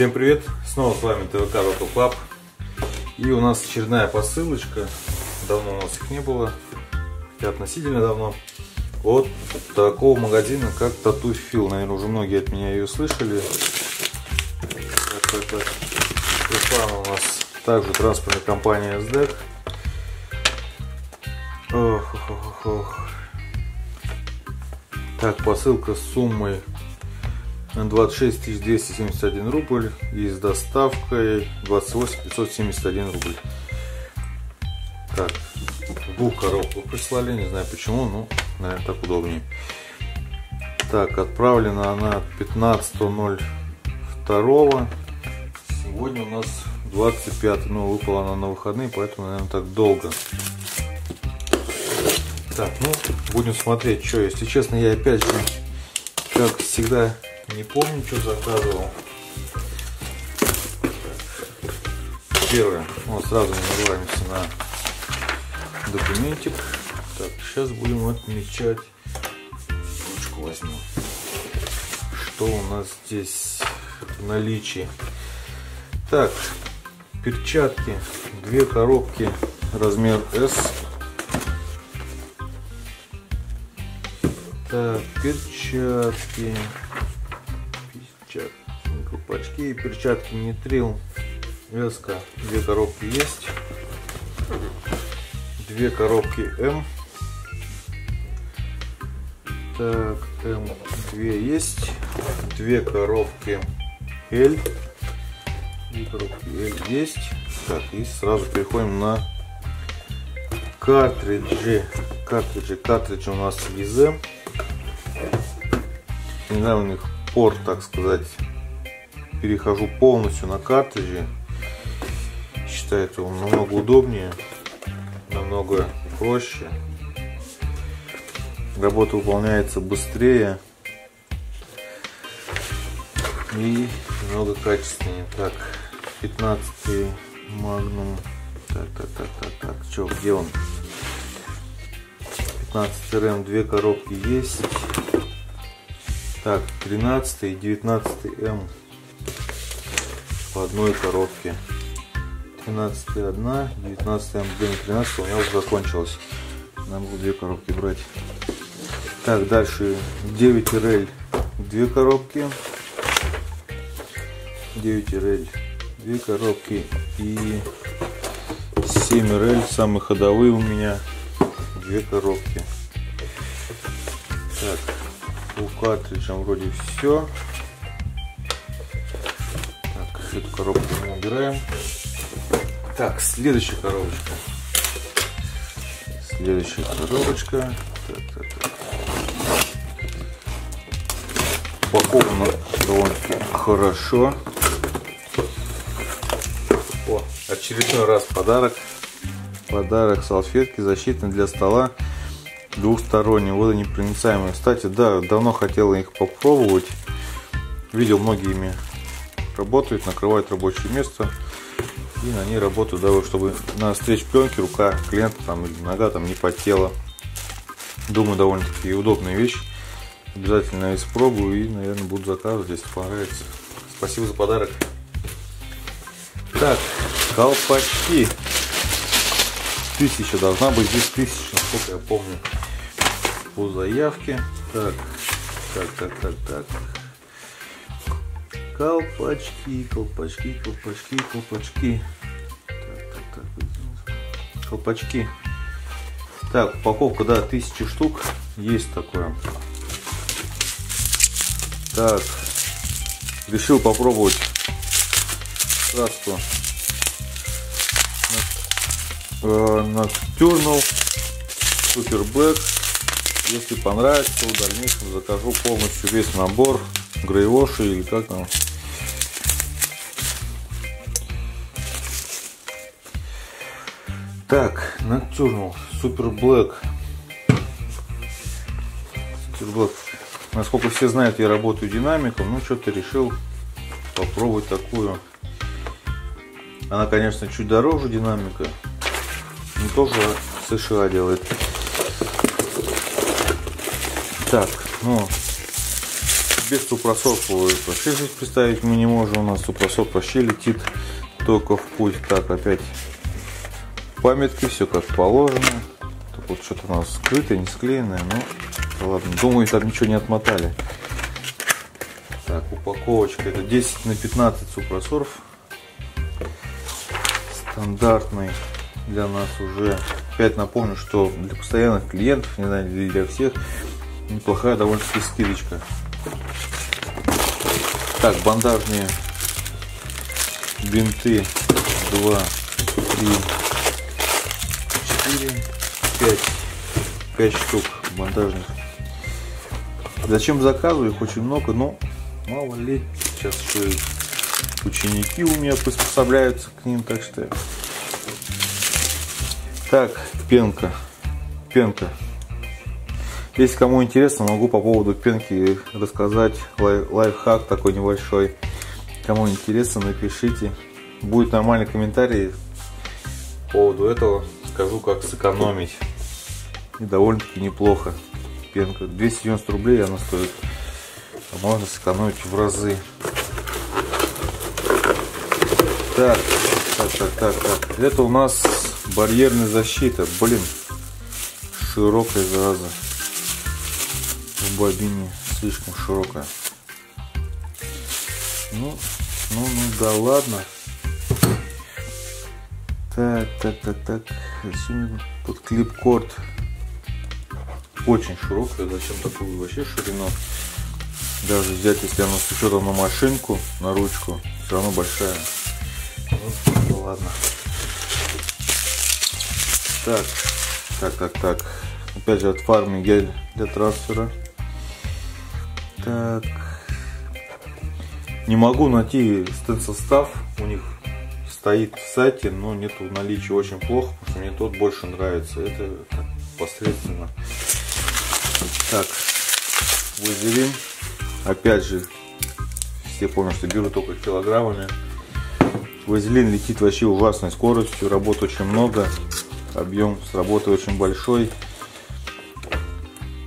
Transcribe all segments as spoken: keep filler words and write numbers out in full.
Всем привет! Снова с вами ТВК Тату Клаб. И у нас очередная посылочка. Давно у нас их не было. Хотя относительно давно. От такого магазина, как Тату Фил. Наверное, уже многие от меня ее слышали. Это пришла у нас также транспортная компания СДЭК. Ох, ох, ох, ох. Так, посылка с суммой двадцать шесть тысяч двести семьдесят один рубль и с доставкой двадцать восемь тысяч пятьсот семьдесят один рубль. Так, в двух коробках прислали, не знаю почему, но, наверное, так удобнее. Так, отправлена она пятнадцатого ноль второго. Сегодня у нас двадцать пятое, но выпала она на выходные, поэтому, наверное, так долго. Так, ну, будем смотреть, что. Если честно, я опять же, как всегда, не помню, что заказывал. Первое. Вот сразу нарываемся на документик. Так, сейчас будем отмечать. Ручку возьму. Что у нас здесь в наличии? Так, перчатки. Две коробки. Размер эс. Так, перчатки. Колпачки и перчатки нитрил эска, две коробки есть, две коробки М. Так, М две есть, две коробки Л, две коробки Л есть. Так, и сразу переходим на картриджи. Картриджи, картриджи у нас ЕЗ. Не знаю, у них порт, так сказать. Перехожу полностью на картриджи, считаю это намного удобнее, намного проще, работа выполняется быстрее и много качественнее. Так, пятнадцатый магнум, так, так, так, так, так, что, где он? пятнадцатый РМ, две коробки есть. Так, тринадцатый и девятнадцатый М по одной коробке. тринадцать одна, девятнадцать М один, тринадцать у меня уже закончилось. Нам было две коробки брать. Так, дальше девять РЛ, две коробки. девять РЛ, две коробки. И семь РЛ, самые ходовые у меня, две коробки. Так, по картриджам вроде все. Эту коробку мы убираем. Так, следующая коробочка. Следующая коробочка. Так, так, так. Упакована довольно-таки хорошо. О, очередной раз подарок. Подарок салфетки защитные для стола. Двухсторонние, водонепроницаемые. Кстати, да, давно хотела их попробовать. Видел, многие ими работают, накрывают рабочее место и на ней работают, да, чтобы на встреч пленки рука клиента там или нога там не потела. Думаю, довольно-таки удобная вещь. Обязательно испробую и, наверное, буду заказывать, если понравится. Спасибо за подарок. Так, колпачки. Тысяча должна быть, здесь тысяча, насколько я помню, по заявке. Так, так, так, так, так. Колпачки, колпачки, колпачки, колпачки. Так, так, так. Колпачки. Так, упаковка, да, тысяча штук. Есть такое. Так. Решил попробовать краску Nocturnal, Super Black. Если понравится, в дальнейшем закажу полностью весь набор. Грейвоши или как там. Так, Nocturnal, Super Black. Super Black. Насколько все знают, я работаю динамиком, но что-то решил попробовать такую. Она, конечно, чуть дороже динамика, но тоже США делает. Так, ну, без супрасов вообще здесь представить мы не можем. У нас супрасов вообще летит только в путь. Так, опять памятки, все как положено. Так вот, что-то у нас скрытое, не склеенное, но ладно. Думаю, там ничего не отмотали. Так, упаковочка. Это десять на пятнадцать супрасоров. Стандартный для нас уже. Опять напомню, что для постоянных клиентов, не знаю, для всех, неплохая довольно-таки скидочка. Так, бандажные бинты два, три, четыре, пять, пять штук бандажных. Зачем заказываю? Их очень много, но мало ли. Сейчас еще и ученики у меня приспособляются к ним, так что... Так, пенка. Пенка. Если кому интересно, могу по поводу пенки рассказать. Лай лайфхак такой небольшой. Кому интересно, напишите. Будет нормальный комментарий по поводу этого. Скажу, как сэкономить. И довольно-таки неплохо. Пенка. двести девяносто рублей она стоит. Можно сэкономить в разы. Так, так, так, так, так. Это у нас барьерная защита. Блин. Широкая зараза. В бобине слишком широкая. Ну, ну, ну да ладно. Так, так, так, так. Тут клипкорд. Очень широкая. Зачем такую вообще ширину? Даже взять, если она с учетом на машинку, на ручку, все равно большая. Ну, ладно. Так, так, так, так. Опять же от фармы гель для трансфера. Так. Не могу найти стенд-состав. У них стоит в сайте, но нету в наличии, очень плохо, потому что мне тот больше нравится. Это так, посредственно. Так. Вазелин. Опять же, все помню, что беру только килограммами. Вазелин летит вообще ужасной скоростью. Работы очень много. Объем с работы очень большой.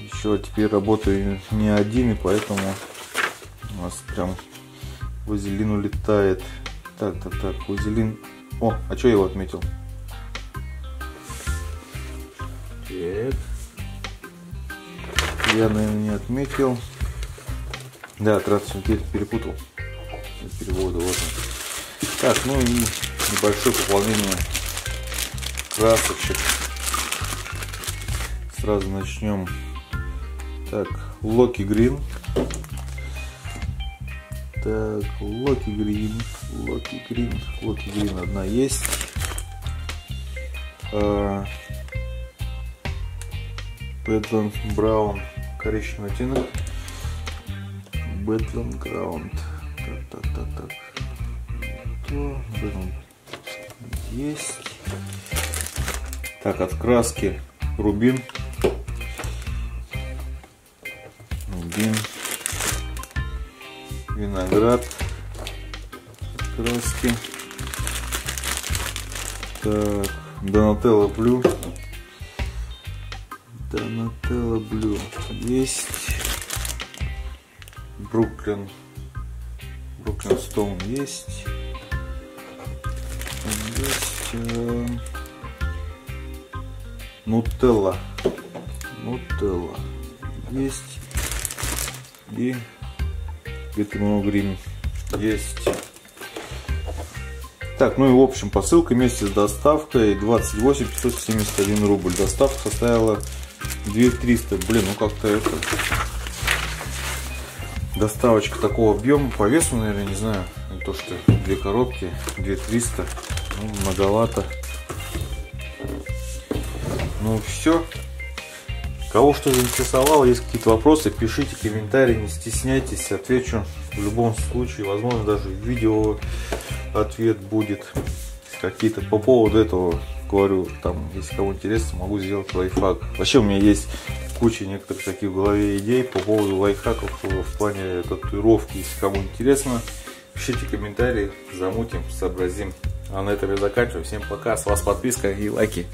Еще теперь работаю не один, и поэтому у нас прям вазелин улетает. Так, так, так, вазелин. О, а что я его отметил? Так. Я, наверное, не отметил. Да, трансфер перепутал. Переводы, вот он. Так, ну и небольшое пополнение красочек. Сразу начнем. Так, Локи Грин. Так, Локи Грин, Локи Грин, Локи Грин одна есть. Бэтланд Браун, коричневый оттенок. Бэтланд Граунд. Так, так, так, так. Есть. Так, от краски Рубин. Рубин. Виноград. Краски. Так, Донателло Блю. Донателло Блю. Есть. Бруклин. Бруклин Стоун есть. Есть. Нутелла. Нутелла. Есть. И Витамино Грин. Есть. Так, ну и в общем посылка вместе с доставкой двадцать восемь тысяч пятьсот семьдесят один рубль. Доставка составила две тысячи триста. Блин, ну как-то это... Доставочка такого объема по весу, наверное, не знаю. Не то, что две коробки, две тысячи триста. Ну, многовато. Ну все. Кого что заинтересовало, есть какие-то вопросы, пишите комментарии, не стесняйтесь, отвечу в любом случае, возможно даже видео ответ будет какие-то по поводу этого, говорю, там, если кому интересно, могу сделать лайфхак. Вообще у меня есть куча некоторых таких в голове идей по поводу лайфхаков в плане татуировки, если кому интересно, пишите комментарии, замутим, сообразим. А на этом я заканчиваю, всем пока, с вас подписка и лайки.